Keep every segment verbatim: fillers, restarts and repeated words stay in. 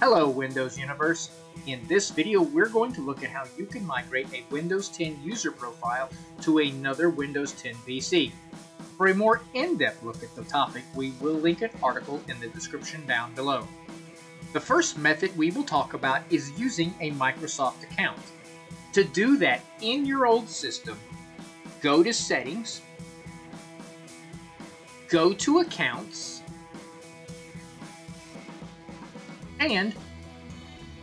Hello Windows Universe! In this video we're going to look at how you can migrate a Windows ten user profile to another Windows ten P C. For a more in-depth look at the topic, we will link an article in the description down below. The first method we will talk about is using a Microsoft account. To do that in your old system, go to Settings, go to Accounts, and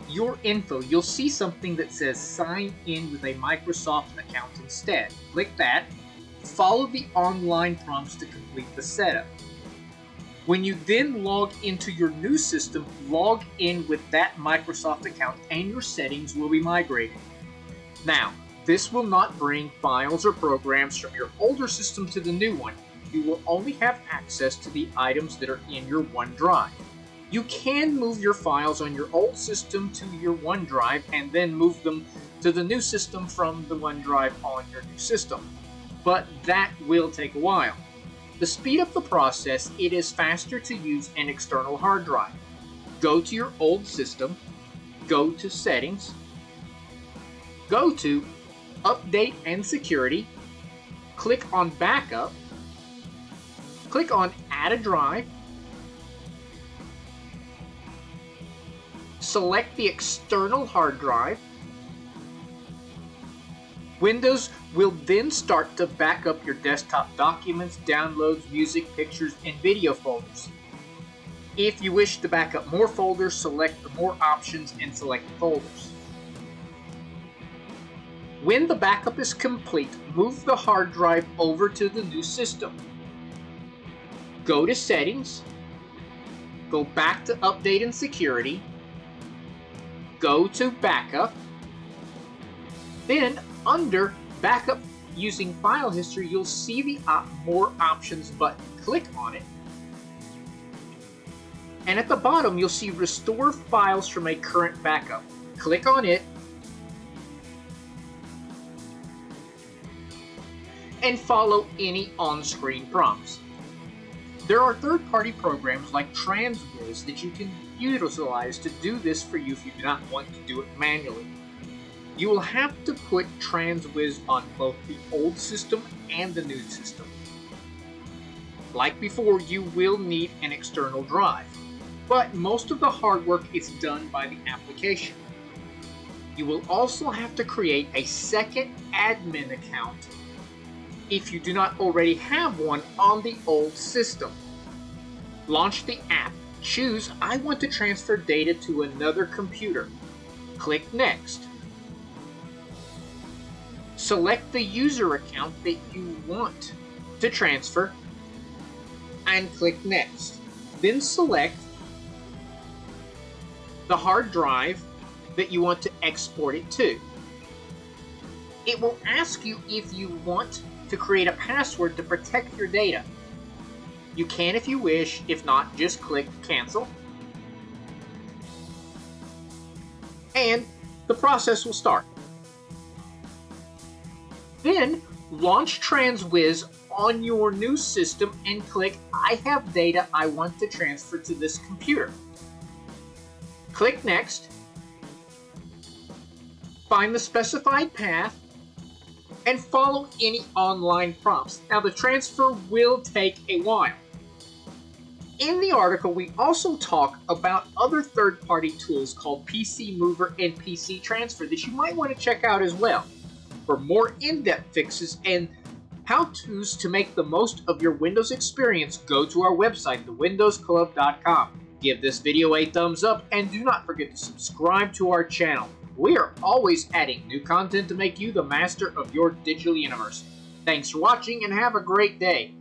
your info. You'll see something that says sign in with a Microsoft account instead. Click that. Follow the online prompts to complete the setup. When you then log into your new system, log in with that Microsoft account and your settings will be migrated. Now, this will not bring files or programs from your older system to the new one. You will only have access to the items that are in your OneDrive. You can move your files on your old system to your OneDrive and then move them to the new system from the OneDrive on your new system, but that will take a while. To speed up the process, it is faster to use an external hard drive. Go to your old system, go to Settings, go to Update and Security, click on Backup, click on Add a Drive, select the external hard drive. Windows will then start to back up your desktop documents, downloads, music, pictures, and video folders. If you wish to back up more folders, select the More options and select Folders. When the backup is complete, move the hard drive over to the new system. Go to Settings, go back to Update and Security, go to Backup, then under Backup Using File History, you'll see the op More Options button. Click on it, and at the bottom you'll see Restore Files from a Current Backup. Click on it, and follow any on-screen prompts. There are third-party programs like TransWiz that you can utilize to do this for you if you do not want to do it manually. You will have to put TransWiz on both the old system and the new system. Like before, you will need an external drive, but most of the hard work is done by the application. You will also have to create a second admin account if you do not already have one on the old system. Launch the app, choose I want to transfer data to another computer. Click Next. Select the user account that you want to transfer and click Next. Then select the hard drive that you want to export it to. It will ask you if you want to create a password to protect your data. You can if you wish, if not, just click Cancel. And the process will start. Then launch TransWiz on your new system and click I have data I want to transfer to this computer. Click Next. Find the specified path and follow any online prompts. Now the transfer will take a while. In the article we also talk about other third-party tools called P C Mover and P C Transfer that you might want to check out as well for more in-depth fixes and how-tos to make the most of your Windows experience. Go to our website, the windows club dot com. Give this video a thumbs up and do not forget to subscribe to our channel. We are always adding new content to make you the master of your digital universe. Thanks for watching and have a great day.